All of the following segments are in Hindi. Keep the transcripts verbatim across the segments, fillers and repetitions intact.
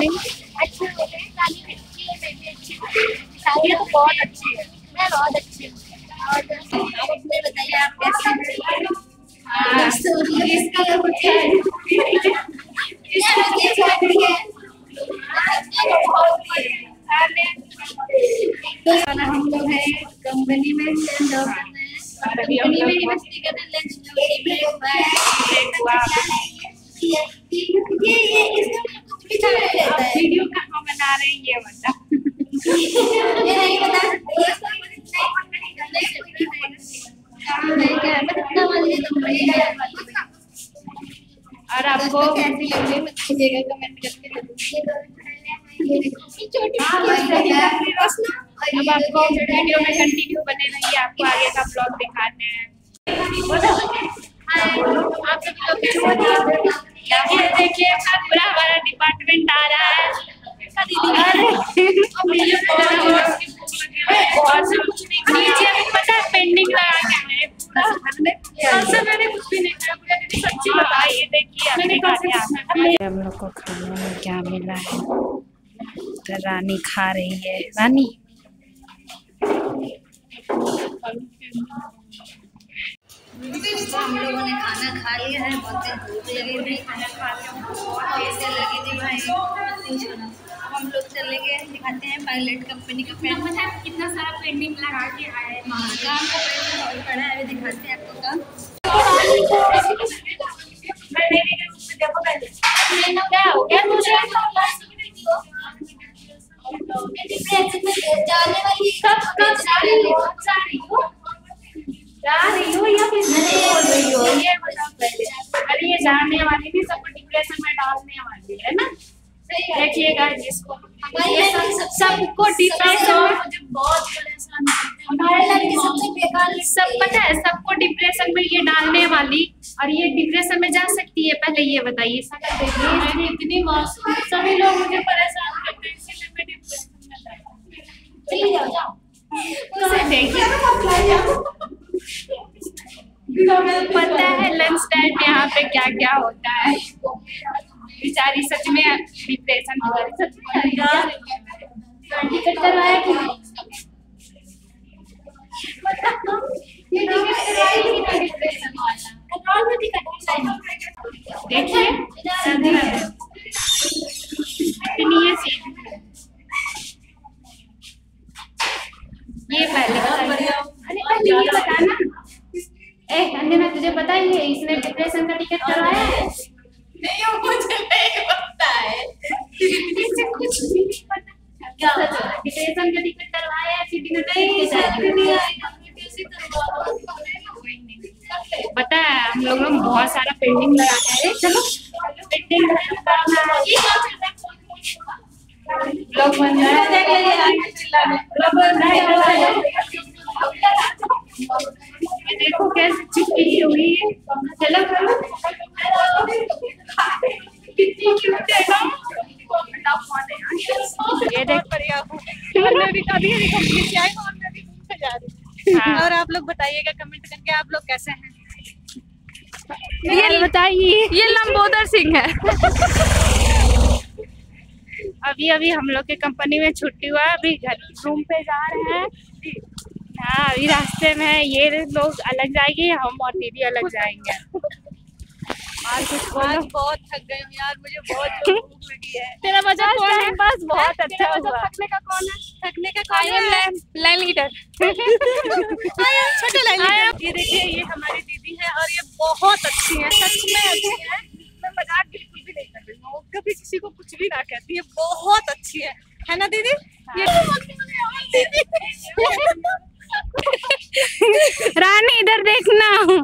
प्लानिंग अच्छे हो गए, प्लानिंग अच्छी है, मैं भी अच्छी हूँ, सारी तो बहुत अच्छी है, मैं बहुत अच्छी हूँ। और आप अपने बताइए, आप कैसे हम लोग हैं कंपनी में कंपनी में ही मस्ती करते लंच ये ये इसका कुछ भी चल रहता है। वीडियो कहाँ बना रहे हैं ये बता ये नहीं बता ये सब इतना नहीं करना चाहिए, नहीं क्या है इतना वाली कंपनी है। और आपको कैसी लग रही मुझे कमेंट करके बताइए। ये देखो ये छोटी सी है अपने पास ना। अब आपको वीडियो में कंटिन्यू बने रहिए, आपको आगे का ब्लॉग दिखाते हैं। आप लोग ये देखिए पूरा हमारा डिपार्टमेंट आ रहा है और कुछ नहीं नीचे भी पता है पेंडिंग लगा क्या है, मैंने कुछ भी नहीं कहा, मुझे सच्ची बता। ये देखिए हम लोग को खाने में क्या मिला है, तो रानी खा रही है। रानी हम लोगों ने खाना खा लिया है, बहुत भूख लगी थी, खाना खा के बहुत टेस्टी लगी थी भाई। अब हम लोग चले गए, दिखाते हैं पायलट कंपनी का पेंट। पता है कितना सारा पेंटिंग लगा के आए हैं, काम का पेंट बहुत बड़ा है, दिखाते हैं आपको काम क्या हो गया मुझे जा रही हो या फिर बोल रही हो ये बताओ पहले। अरे ये जाने वाली नहीं, सबको डिप्रेशन में डालने वाली है ना। देखिएगा इसको, ये सब सबको डिप्रेशन, मुझे बहुत परेशान हमारे लड़की सबसे बेकार सब पता है, सबको डिप्रेशन में ये डालने वाली। और ये डिप्रेशन में जा सकती है पहले ये बताइए। सकते देखिए मैंने इतनी मासूम, सभी लोग मुझे परेशान करते हैं, इसीलिए मैं डिप्रेशन में जा रही हूं। चलिए जाओ जाओ उसे देखिए। पता है लंच टाइम यहाँ पे क्या क्या होता है, बेचारी सच में डिप्रेशन देखिए इतनी है सीट। ये पहले अरे पहले ये बताना अंजना, तुझे पता ही है इसने डिप्रेशन का टिकट करवाया है? नहीं वो मुझे नहीं पता है, इससे कुछ भी नहीं पता क्या डिप्रेशन का टिकट करवाया है। सीधी नहीं पता है, हम लोग लोग बहुत सारा पेंटिंग लगाते हैं। चलो पेंटिंग लोग बन रहे, देखो कैसे चिपकी हुई है। चलो कितनी क्यूट है, ये देख परिया। और आप लोग बताइएगा कमेंट करके आप लोग कैसे हैं ये बताइए। ये लंबोदर सिंह है। अभी अभी हम लोग के कंपनी में छुट्टी हुआ, अभी घर रूम पे जा रहे हैं। हाँ अभी रास्ते में ये लोग अलग जाएंगे, हम और दीदी अलग जाएंगे। आज कुछ आज बहुत थक गए यार, मुझे बहुत भूख लगी है। तेरा मजा कौन है? बस बहुत अच्छा हुआ। थकने का कौन है? थकने का कौन है? लाइन लीडर छोटे लाइन लीडर। ये देखिए ये हमारी दीदी है और ये बहुत अच्छी है, सच में अच्छी है। मैं मजाक बिल्कुल भी नहीं कर रही हूँ, कभी किसी को कुछ भी ना कहती है, बहुत अच्छी है, है ना दीदी? ये रानी इधर देखना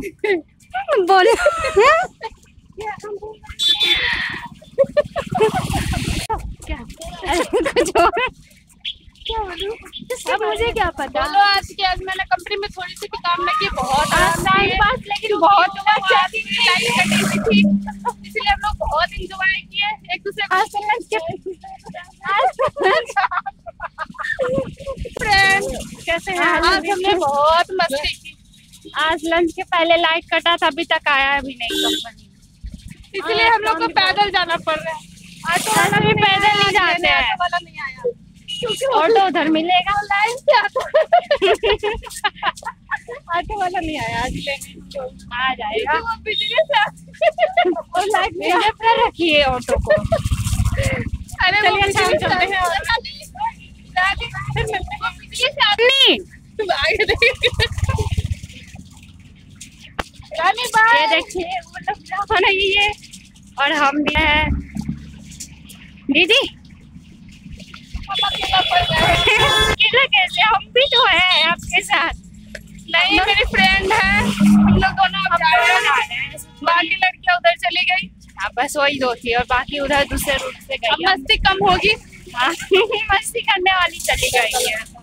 बोल। क्या अब मुझे क्या पता। बोलो आज के आज मैंने कंपनी में थोड़ी सी भी काम ना किया, बहुत टाइम पास लेकिन बहुत थी, इसलिए हम लोग बहुत इंजॉय किए एक दूसरे को। कैसे हैं? आज हमने बहुत मस्ती की। आज लंच के पहले लाइट कटा था, अभी तक आया अभी नहीं कंपनी, इसलिए हम लोग को पैदल जाना पड़ रहा है। ऑटो भी पैदल नहीं वाला नहीं आया, ऑटो उधर मिलेगा लाइन क्या ऑटो वाला नहीं आया आज लेने, आ जाएगा और लाइक मेरे पर रखिए ऑटो को। अरे वो चलते हैं ये देखिए वो रही है और हम भी हैं दीदी कैसे, हम भी तो हैं आपके साथ। नहीं मेरी फ्रेंड है, हम लोग दोनों अब जा रहे हैं, बाकी लड़कियां उधर चली गई, बस वही दो थी और बाकी उधर दूसरे रूट से गई। अब मस्ती कम होगी मस्ती करने वाली चली गई है।